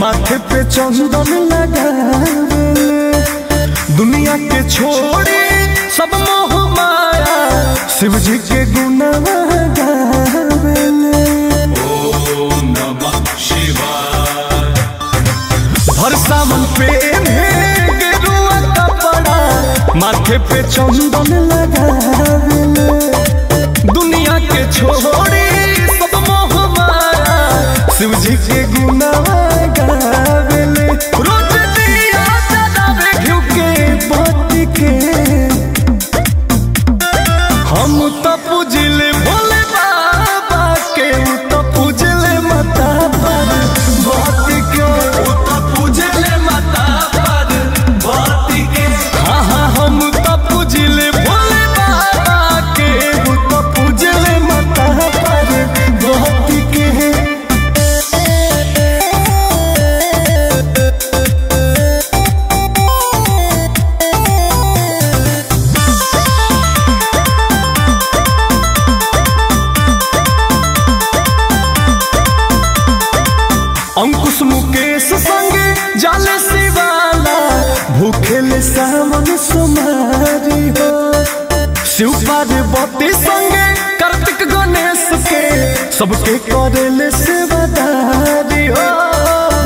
माथे पे चंदन लगावे दुनिया के छोड़ी सब मोह माया शिव जी के गुणवा गावे। ओम नमः शिवाय। हर सावन पे गेरुआ कपड़ा माथे पे चंदन लगावे दुनिया के छोड़ी सब मोह माया शिव जी के गुणवा गावे। रोज दिया जलावे घिउ के बाती के हम तो पूजले भोले बाबा के तो पूजले माता पर बाती के तो पूजले माता पर बाती के। हाँ हम तो पूजले भोले बाबा के तो पूजले माता पर बाती के। अंकुश मुकेश संगे जाले शिवाला भूखेले सावन सुमारी हो शिव पार्वती संगे कार्तिक गणेश के सबके करेले सेवादारी हो।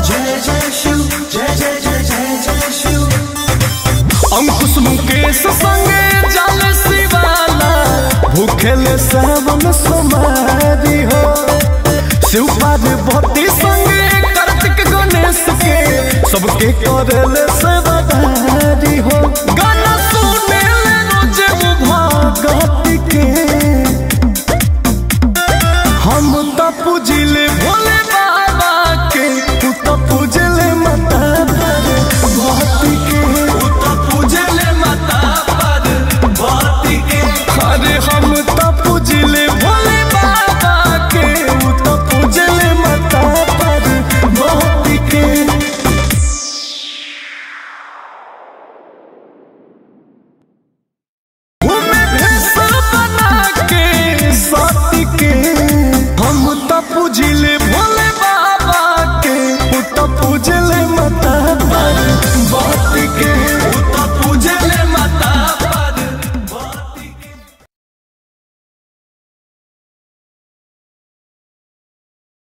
जय जय शिव जय जय जय जय जय शिव। अंकुश मुकेश संगे जाले शिवाला भूखेले सावन सुमारी हो शिव पार्वती संगे सबके करेले सेवादारी हो। गाना